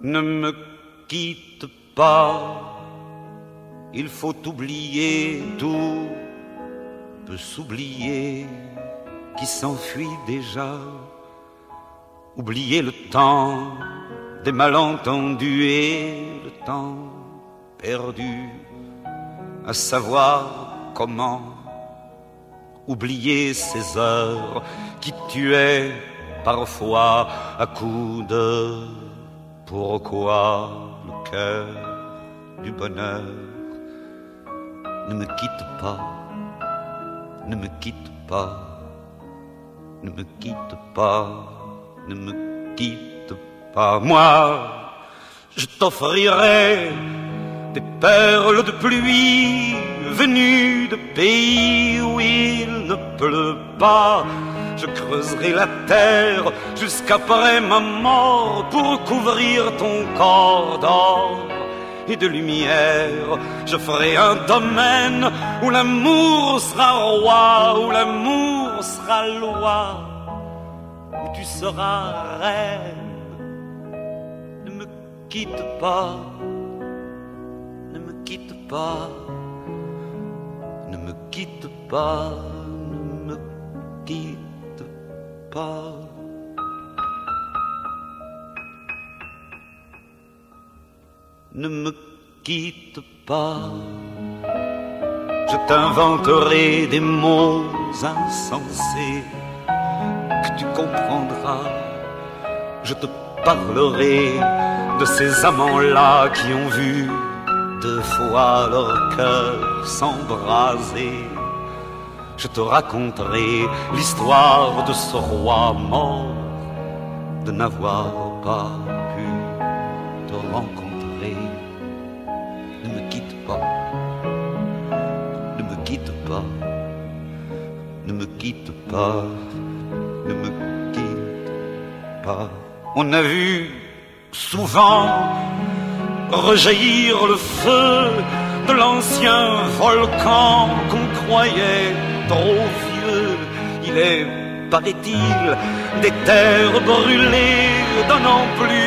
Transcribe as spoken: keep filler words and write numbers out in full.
Ne me quitte pas, il faut oublier tout, peut s'oublier qui s'enfuit déjà, oublier le temps des malentendus et le temps perdu à savoir comment, oublier ces heures qui tuaient parfois à coups de pourquoi le cœur du bonheur. Ne me quitte pas, ne me quitte pas, ne me quitte pas, ne me quitte pas. Moi, je t'offrirai des perles de pluie venues de pays où il ne pleut pas. Je creuserai la terre jusqu'après ma mort pour couvrir ton corps d'or et de lumière. Je ferai un domaine où l'amour sera roi, où l'amour sera loi, où tu seras reine. Ne me quitte pas, ne me quitte pas, ne me quitte pas, ne me quitte pas. Pas. Ne me quitte pas, je t'inventerai des mots insensés que tu comprendras. Je te parlerai de ces amants-là qui ont vu deux fois leur cœur s'embraser. Je te raconterai l'histoire de ce roi mort, de n'avoir pas pu te rencontrer. Ne me quitte pas, ne me quitte pas, ne me quitte pas, ne me quitte pas. On a vu souvent rejaillir le feu de l'ancien volcan qu'on croyait trop vieux. Il est, paraît-il, des terres brûlées donnant plus